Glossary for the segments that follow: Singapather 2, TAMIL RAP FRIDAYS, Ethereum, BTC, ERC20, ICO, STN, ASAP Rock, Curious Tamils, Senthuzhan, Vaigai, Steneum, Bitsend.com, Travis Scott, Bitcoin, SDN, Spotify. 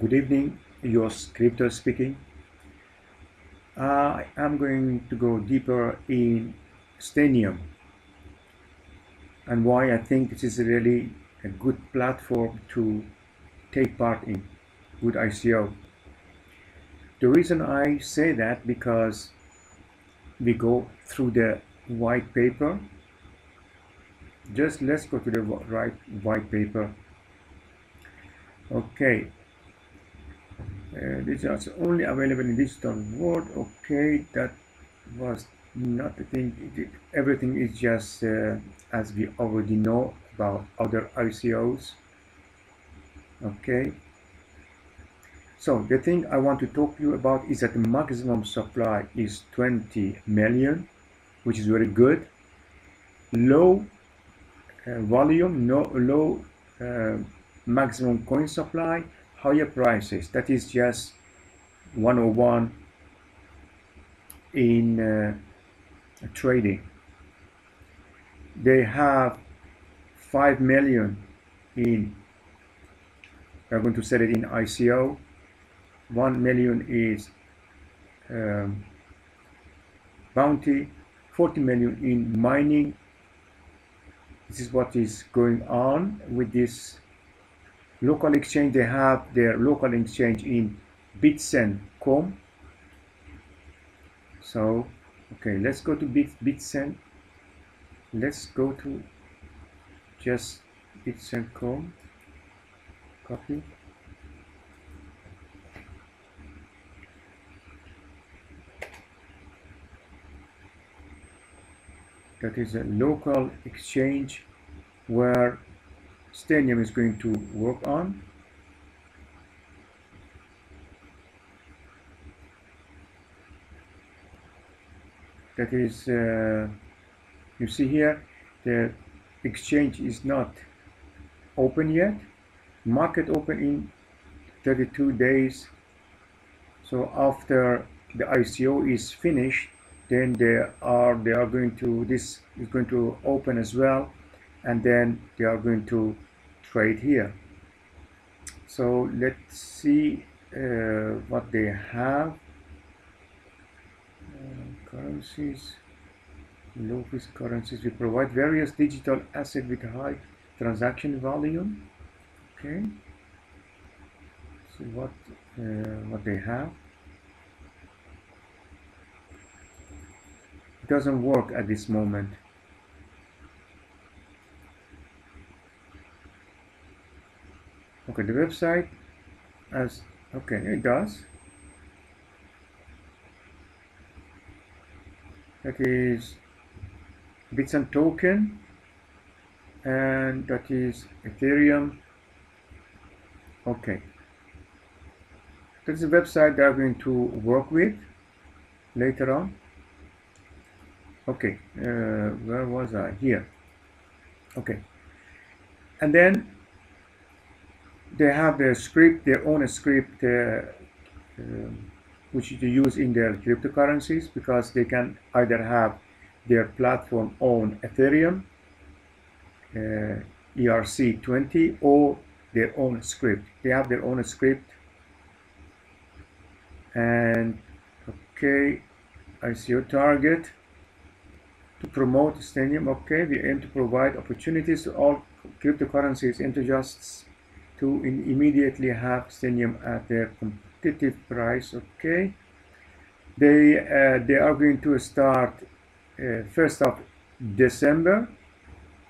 Good evening, your crypto speaking. I'm going to go deeper in Steneum and why I think this is really a good platform to take part in good ICO. The reason I say that because we go through the white paper. Just let's go to the right white paper. Okay. These are only available in digital world. Okay, that was not the thing. Everything is just as we already know about other ICOs. Okay, so the thing I want to talk to you about is that the maximum supply is 20 million, which is very good. Low volume, low maximum coin supply, higher prices. That is just 101 in trading. They have 5 million in, they're going to sell it in ICO. 1 million is bounty, 40 million in mining. This is what is going on with this local exchange. They have their local exchange in Bitsend.com. So okay, let's go to Bitsend. Let's go to just Bitsend.com. Copy. That is a local exchange where Steneum is going to work on. That is, you see here, the exchange is not open yet. Market open in 32 days. So after the ICO is finished, then they are going to, this is going to open as well, and then they are going to trade here. So let's see what they have. Currencies, low fees currencies. We provide various digital assets with high transaction volume. Okay. So what they have. It doesn't work at this moment. Okay, the website as okay, it does. That is Bitsend token, and that is Ethereum. Okay, that's the website they are going to work with later on. Okay, where was I? Here. Okay, and then they have their script, their own script, which they use in their cryptocurrencies, because they can either have their platform on Ethereum, ERC20, or their own script. They have their own script. And okay, I see your target to promote Steneum. Okay, we aim to provide opportunities to all cryptocurrencies enthusiasts to immediately have Steneum at their competitive price. Okay, they are going to start 1st of December,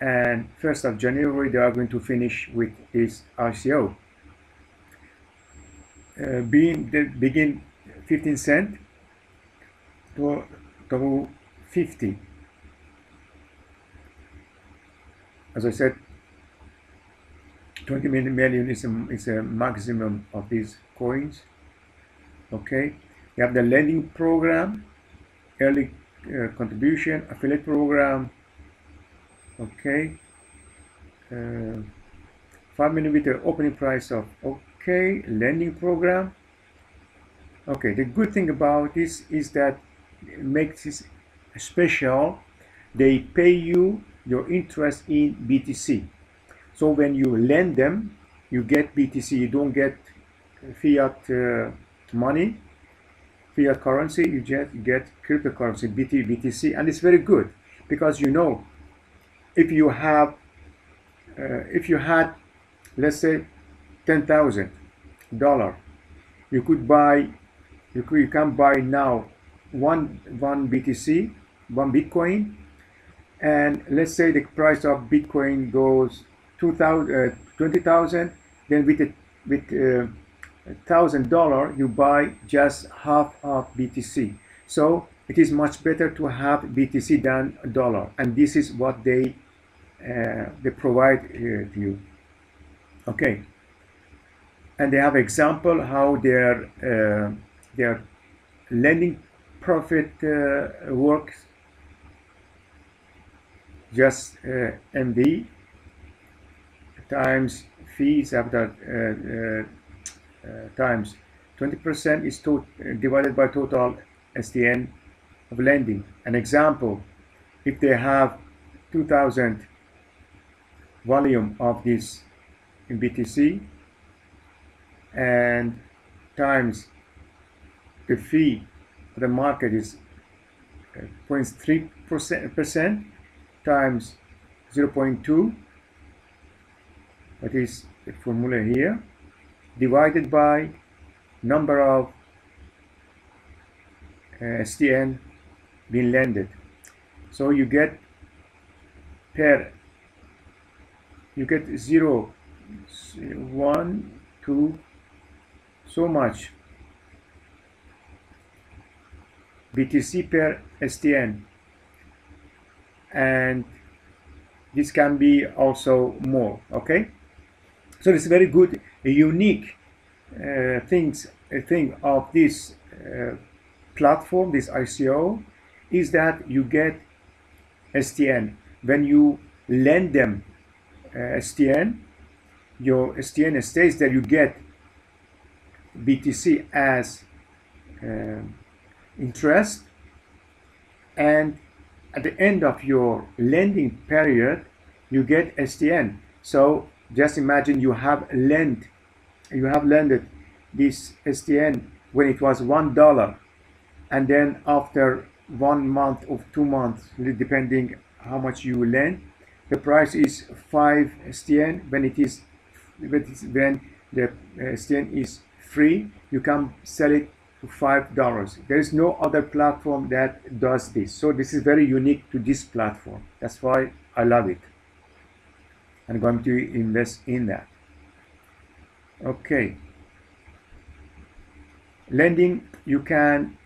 and 1st of January they are going to finish with this ICO. Begin 15 cents to 50. As I said, 20 million is a maximum of these coins. Okay, you have the lending program, early contribution, affiliate program. Okay, 5 million opening price of okay, lending program. Okay, the good thing about this is that it makes this special. They pay you your interest in BTC. So when you lend them, you get BTC. You don't get fiat money, fiat currency, you get cryptocurrency, BTC, and it's very good because, you know, if you have, if you had, let's say, $10,000, you could buy, you can buy now one BTC, one Bitcoin, and let's say the price of Bitcoin goes 20,000, then with $1,000 you buy just half of BTC. So it is much better to have BTC than a dollar, and this is what they provide to you. Okay, and they have example how their lending profit works. Just MV times fees after times 20% is divided by total STN of lending. An example, if they have 2,000 volume of this in BTC and times the fee of the market is 0.3% times 0.2, that is the formula here, divided by number of STN being lended. So you get you get 0, 1, 2, so much BTC per STN, and this can be also more. Okay, so it's very good, a unique thing of this platform, this ICO, is that you get STN. When you lend them STN, your STN stays there, you get BTC as interest, and at the end of your lending period you get STN. So just imagine you have lended this STN when it was $1, and then after 1 month or 2 months, depending how much you lend, the price is 5 STN. When the STN is free, you can sell it to $5. There is no other platform that does this, so this is very unique to this platform. That's why I love it. I'm going to invest in that. Okay, lending, you can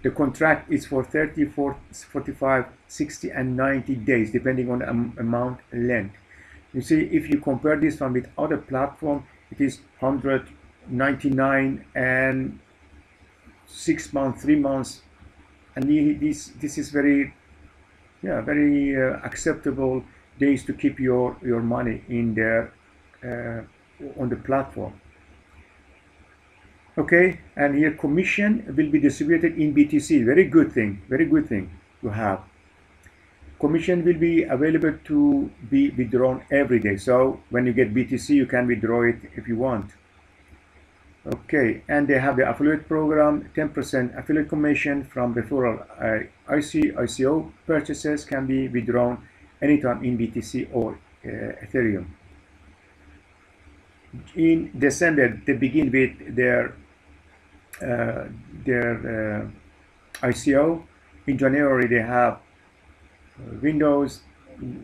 the contract is for 30, 45, 60 and 90 days depending on the amount lent. You see, if you compare this one with other platform, it is 199 and 6 months, 3 months, and this is very, yeah, very acceptable days to keep your money in there on the platform. Okay, and here commission will be distributed in BTC. Very good thing to have. Commission will be available to be withdrawn every day. So when you get BTC, you can withdraw it if you want. Okay, and they have the affiliate program, 10% affiliate commission from referral. ICO purchases can be withdrawn anytime in BTC or Ethereum. In December, they begin with their ICO. In January, they have Windows,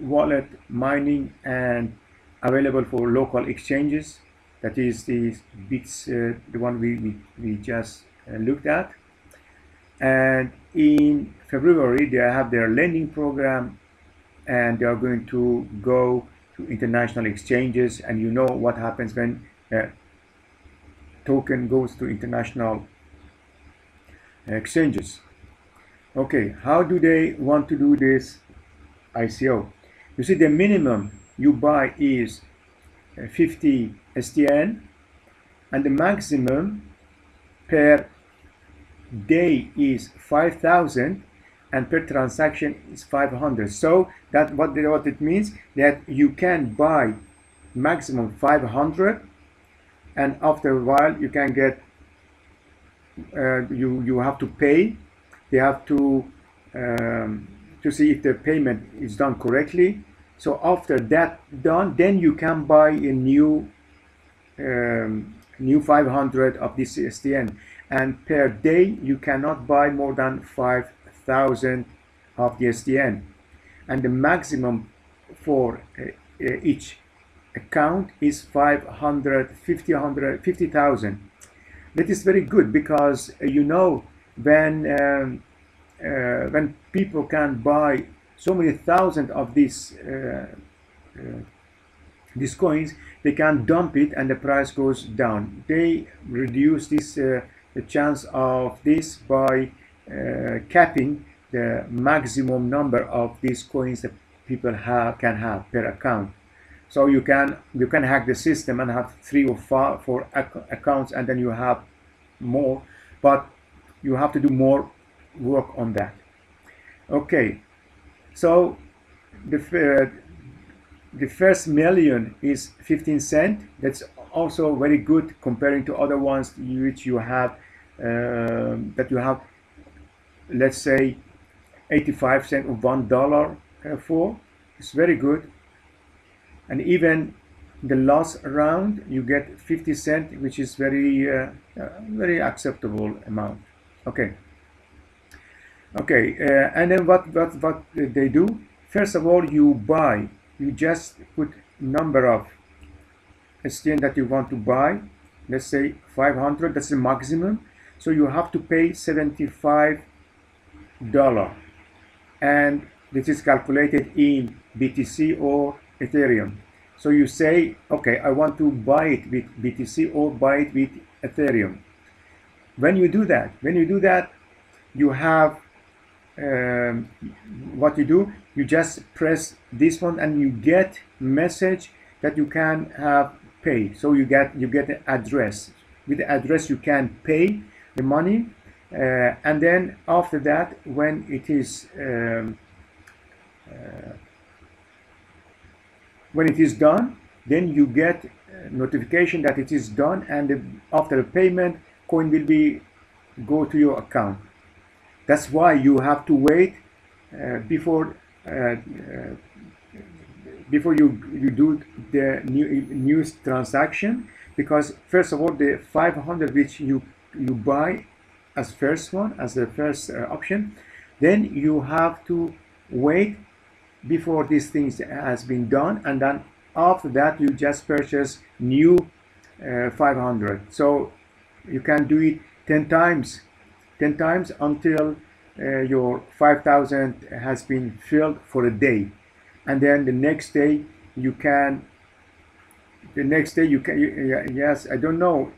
wallet, mining, and available for local exchanges. That is the Bits, the one we just looked at. And in February, they have their lending program, and they are going to go to international exchanges, and you know what happens when a token goes to international exchanges. Okay, how do they want to do this ICO? You see, the minimum you buy is 50 STN, and the maximum per day is 5,000, and per transaction is 500. So that what it means, that you can buy maximum 500 and after a while you can get you have to pay. They have to see if the payment is done correctly. So after that done, then you can buy a new 500 of this STN, and per day you cannot buy more than 5,000 of the SDN, and the maximum for each account is 50,000. That is very good, because you know, when people can buy so many thousand of these coins, they can dump it and the price goes down. They reduce this the chance of this by capping the maximum number of these coins that people can have per account. So you can hack the system and have 3 or 4 accounts, and then you have more, but you have to do more work on that. Okay, so the first million is 15 cents. That's also very good comparing to other ones which you have that you have, let's say, 85 cents or $1 for. It's very good. And even the last round you get 50 cents, which is very very acceptable amount. Okay, and then what they do? First of all, you buy. You just put number of STN that you want to buy. Let's say 500. That's the maximum. So you have to pay $75, and this is calculated in BTC or Ethereum. So you say, okay, I want to buy it with BTC or buy it with Ethereum. When you do that, you have what you do, you just press this one and you get message that you can have paid. So you get an address. With the address you can pay the money, and then after that, when it is done, then you get notification that it is done, and after the payment, coin will go to your account. That's why you have to wait before you do the new transaction, because first of all, the 500 which you buy as the first option, then you have to wait before these things has been done, and then after that you just purchase new 500. So you can do it 10 times until your 5,000 has been filled for a day, and then the next day you can yes, I don't know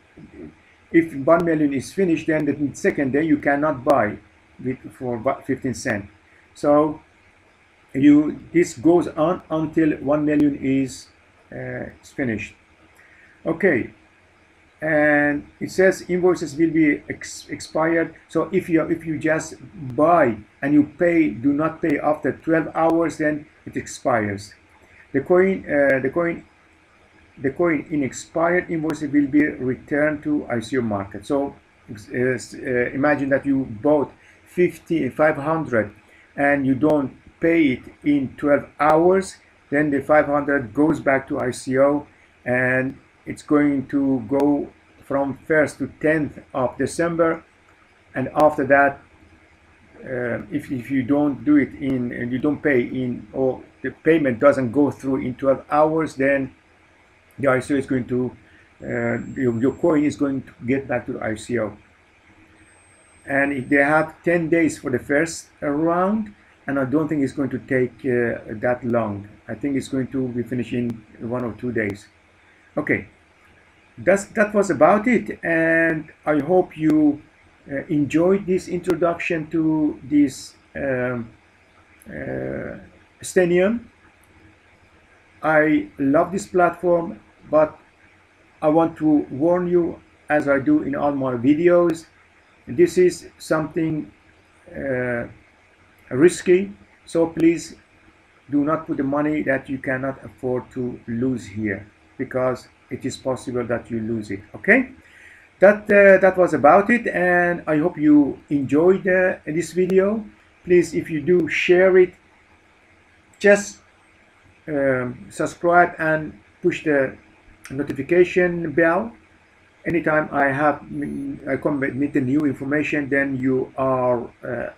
if 1 million is finished, then the second day you cannot buy for 15 cents. So this goes on until 1 million is finished. Okay, and it says invoices will be expired. So if you just buy and you pay, do not pay after 12 hours, then it expires. The coin in expired invoice will be returned to ICO market. So imagine that you bought 500 and you don't pay it in 12 hours, then the 500 goes back to ICO, and it's going to go from 1st to 10th of December. And after that, if you don't do it in, and you don't pay in, or the payment doesn't go through in 12 hours, then the ICO is going to your coin is going to get back to the ICO. And if they have 10 days for the first round, and I don't think it's going to take that long. I think it's going to be finished in 1 or 2 days. Okay, that was about it, and I hope you enjoyed this introduction to this Steneum. I love this platform, but I want to warn you, as I do in all my videos, this is something risky, so please do not put the money that you cannot afford to lose here, because it is possible that you lose it. Okay, that was about it, and I hope you enjoyed this video. Please, if you do, share it, just subscribe and push the notification bell. Anytime I come with the new information, then you are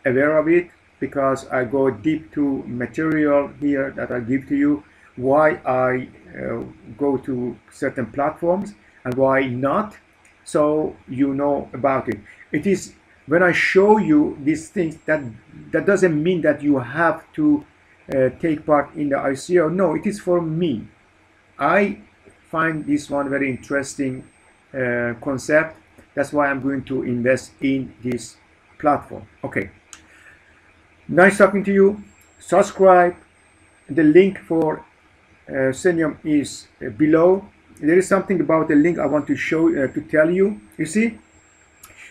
aware of it, because I go deep to material here that I give to you, why I go to certain platforms and why not, so you know about it. It is when I show you these things, that doesn't mean that you have to take part in the ICO. No, it is for me. I find this one very interesting concept. That's why I'm going to invest in this platform. Okay, nice talking to you. Subscribe. The link for Steneum is below. There is something about the link I want to show to tell you. You see,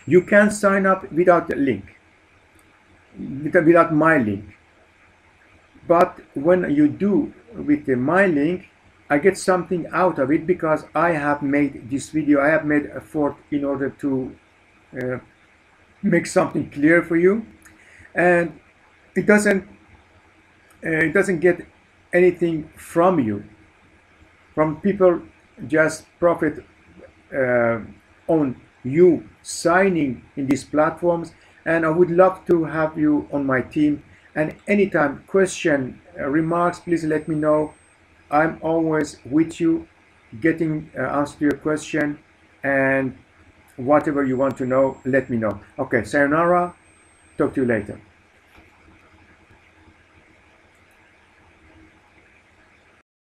you can sign up without the link, without my link. But when you do with the my link, I get something out of it, because I have made this video, I have made effort in order to make something clear for you, and it doesn't get anything from you, from people just profit on you signing in these platforms. And I would love to have you on my team, and anytime question, remarks, please let me know. I'm always with you, getting answer to your question, and whatever you want to know, let me know. Okay, sayonara, talk to you later.